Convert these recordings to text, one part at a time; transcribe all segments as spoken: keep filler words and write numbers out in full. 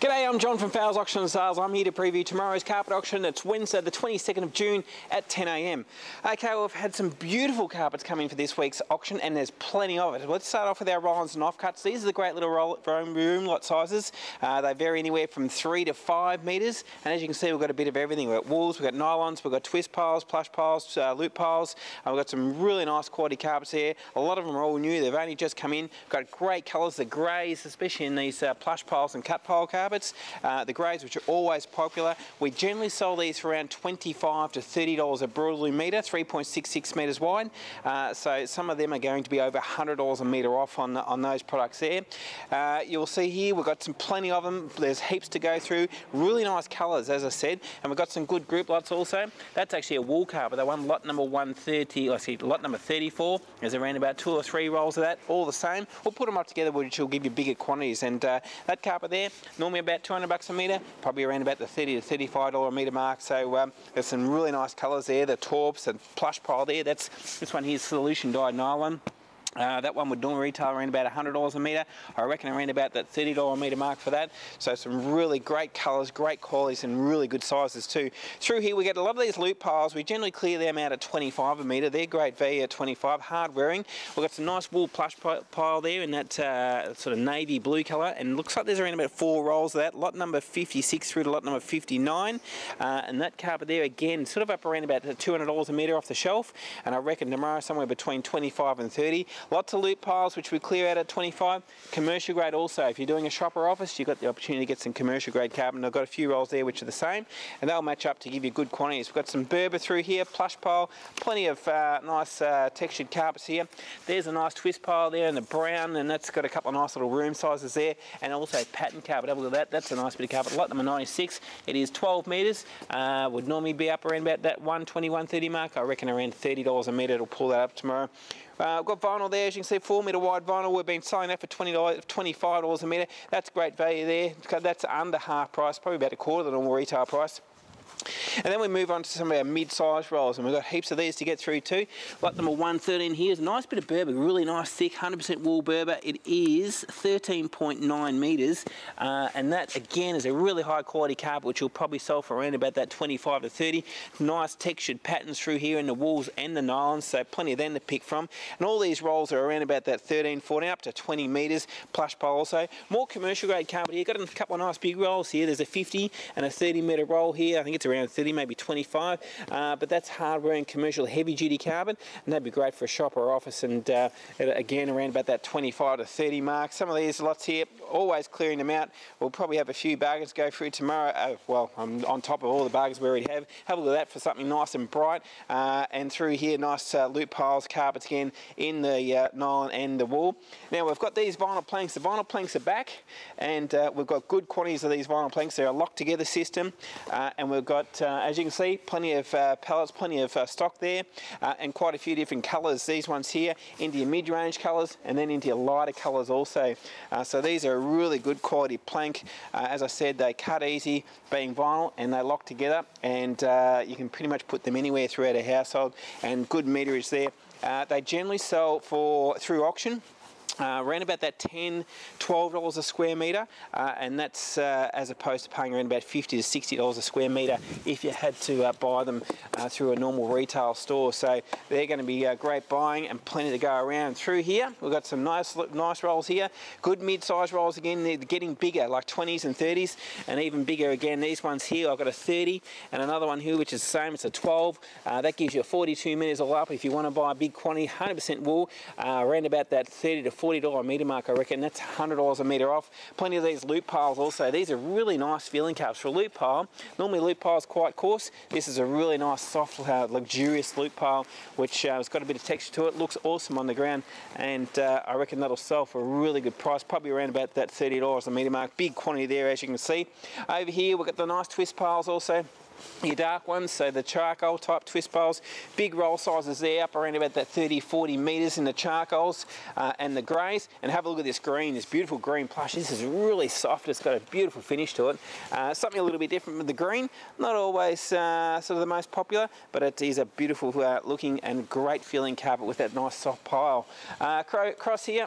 G'day, I'm John from Fowles Auction and Sales. I'm here to preview tomorrow's carpet auction. It's Wednesday the twenty-second of June at ten A M Okay, well, we've had some beautiful carpets come in for this week's auction and there's plenty of it. Let's start off with our roll-ons and offcuts. These are the great little roll room lot sizes. Uh, they vary anywhere from three to five metres, and as you can see we've got a bit of everything. We've got walls, we've got nylons, we've got twist piles, plush piles, uh, loop piles. Uh, we've got some really nice quality carpets here. A lot of them are all new, they've only just come in. We've got great colours, the greys, especially in these uh, plush piles and cut pile carpets. Uh, the greys, which are always popular. We generally sell these for around twenty-five to thirty dollars a broadloom metre, three point six six metres wide. Uh, so some of them are going to be over one hundred dollars a metre off on, on those products there. Uh, you'll see here we've got some plenty of them. There's heaps to go through. Really nice colours, as I said. And we've got some good group lots also. That's actually a wall carpet. That one, lot number one thirty, I see, lot number thirty-four. There's around about two or three rolls of that, all the same. We'll put them up together, which will give you bigger quantities. And uh, that carpet there, normally about two hundred bucks a metre, probably around about the thirty to thirty-five dollar a metre mark. So um, there's some really nice colours there, the torps and plush pile there. That's this one here's solution dyed nylon. Uh, that one would normally retail around about one hundred dollars a metre. I reckon around about that thirty dollar a metre mark for that. So some really great colours, great qualities and really good sizes too. Through here we get a lot of these loop piles. We generally clear them out at twenty-five a metre. They're grade V at twenty-five, hard wearing. We've got some nice wool plush pile there in that uh, sort of navy blue colour, and looks like there's around about four rolls of that. Lot number fifty-six through to lot number fifty-nine. Uh, and that carpet there again sort of up around about two hundred dollars a metre off the shelf, and I reckon tomorrow somewhere between twenty-five and thirty. Lots of loop piles which we clear out at twenty-five. Commercial grade also. If you're doing a shop or office, you've got the opportunity to get some commercial grade carbon. I've got a few rolls there which are the same, and they'll match up to give you good quantities. We've got some Berber through here, plush pile, plenty of uh, nice uh, textured carpets here. There's a nice twist pile there in the brown, and that's got a couple of nice little room sizes there, and also pattern carpet. Have a look at that. That's a nice bit of carpet. Lot number ninety-six. It is twelve metres. Uh, would normally be up around about that one twenty, one thirty mark. I reckon around thirty dollars a metre. It'll pull that up tomorrow. Uh, we've got vinyl there, as you can see, four metre wide vinyl. We've been selling that for twenty-five dollars a metre. That's great value there. That's under half price, probably about a quarter of the normal retail price. And then we move on to some of our mid-sized rolls, and we've got heaps of these to get through too. Lot number one thirteen here is a nice bit of Berber, really nice, thick, one hundred percent wool Berber. It is thirteen point nine metres, uh, and that again is a really high quality carpet which you'll probably sell for around about that twenty-five to thirty. Nice textured patterns through here in the wools and the nylons, so plenty of them to pick from. And all these rolls are around about that thirteen, fourteen, up to twenty metres, plush pile also. More commercial grade carpet here. Got a couple of nice big rolls here. There's a fifty and a thirty metre roll here. I think it's around thirty, maybe twenty-five, uh, but that's hard wearing commercial heavy duty carbon, and that'd be great for a shop or office, and uh, again around about that twenty-five to thirty mark. Some of these lots here, always clearing them out. We'll probably have a few bargains go through tomorrow. Uh, well, I'm on top of all the bargains we already have. Have a look at that for something nice and bright, uh, and through here nice uh, loop piles, carpets again in the uh, nylon and the wool. Now we've got these vinyl planks. The vinyl planks are back, and uh, we've got good quantities of these vinyl planks. They're a locked together system, uh, and we've got But, uh, as you can see, plenty of uh, pallets, plenty of uh, stock there, uh, and quite a few different colours. These ones here into your mid-range colours, and then into your lighter colours also. Uh, so these are a really good quality plank. Uh, as I said, they cut easy, being vinyl, and they lock together, and uh, you can pretty much put them anywhere throughout a household, and good meterage there. Uh, they generally sell for through auction. Uh, around about that ten, twelve dollars a square metre, uh, and that's uh, as opposed to paying around about fifty to sixty dollars a square metre if you had to uh, buy them uh, through a normal retail store. So they're going to be uh, great buying and plenty to go around. Through here we've got some nice nice rolls here, good mid-size rolls again. They're getting bigger, like twenties and thirties, and even bigger again. These ones here, I've got a thirty and another one here which is the same, it's a twelve. Uh, that gives you a forty-two metres all up if you want to buy a big quantity, one hundred percent wool, uh, around about that thirty to forty dollars a metre mark, I reckon. That's one hundred dollars a metre off. Plenty of these loop piles also. These are really nice feeling cups for a loop pile. Normally loop pile is quite coarse. This is a really nice, soft, uh, luxurious loop pile which uh, has got a bit of texture to it. Looks awesome on the ground, and uh, I reckon that'll sell for a really good price, probably around about that thirty dollars a metre mark. Big quantity there, as you can see. Over here we've got the nice twist piles also. Your dark ones, so the charcoal type twist piles, big roll sizes there, up around about that thirty, forty metres in the charcoals uh, and the greys. And have a look at this green, this beautiful green plush. This is really soft, it's got a beautiful finish to it. Uh, something a little bit different with the green, not always uh, sort of the most popular, but it is a beautiful uh, looking and great feeling carpet with that nice soft pile. Uh, across here,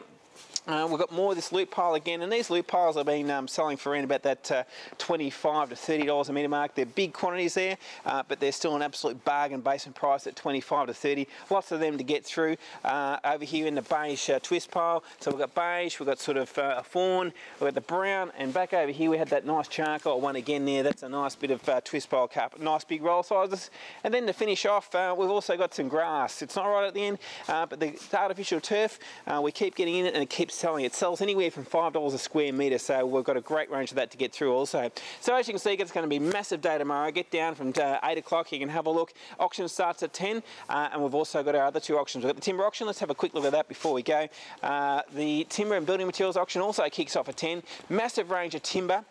Uh, we've got more of this loop pile again, and these loop piles I've been um, selling for around about that uh, twenty-five to thirty dollars a metre mark. They're big quantities there, uh, but they're still an absolute bargain basement price at twenty-five to thirty. Lots of them to get through. Uh, over here in the beige uh, twist pile, so we've got beige, we've got sort of uh, a fawn, we've got the brown, and back over here we had that nice charcoal one again there. That's a nice bit of uh, twist pile carpet, nice big roll sizes. And then to finish off, uh, we've also got some grass. It's not right at the end, uh, but the artificial turf, uh, we keep getting in it and it keeps selling. It sells anywhere from five dollars a square metre, so we've got a great range of that to get through also. So as you can see, it's going to be a massive day tomorrow. Get down from uh, eight o'clock, you can have a look. Auction starts at ten, uh, and we've also got our other two auctions. We've got the timber auction. Let's have a quick look at that before we go. Uh, the timber and building materials auction also kicks off at ten. Massive range of timber,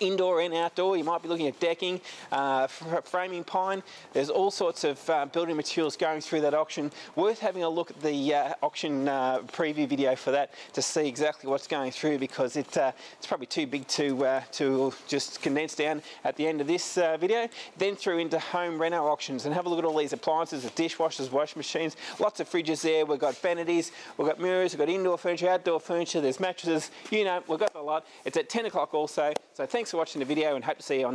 indoor and outdoor. You might be looking at decking, uh, framing pine. There's all sorts of uh, building materials going through that auction. Worth having a look at the uh, auction uh, preview video for that to see exactly what's going through, because it, uh, it's probably too big to, uh, to just condense down at the end of this uh, video. Then through into home reno auctions, and have a look at all these appliances, the dishwashers, washing machines, lots of fridges there. We've got vanities, we've got mirrors, we've got indoor furniture, outdoor furniture, there's mattresses, you know, we've got a lot. It's at ten o'clock also. So thanks for watching the video, and hope to see you on the